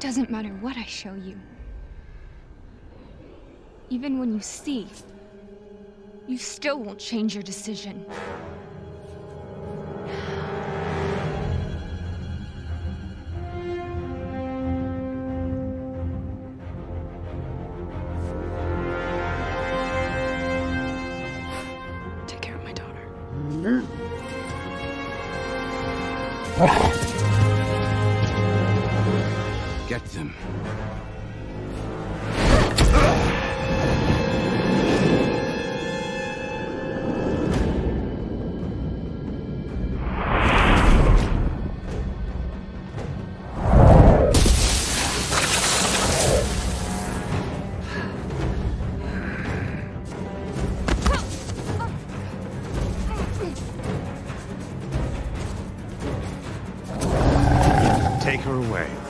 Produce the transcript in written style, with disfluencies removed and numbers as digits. Doesn't matter what I show you. Even when you see, you still won't change your decision. Take care of my daughter. Get them. Take her away.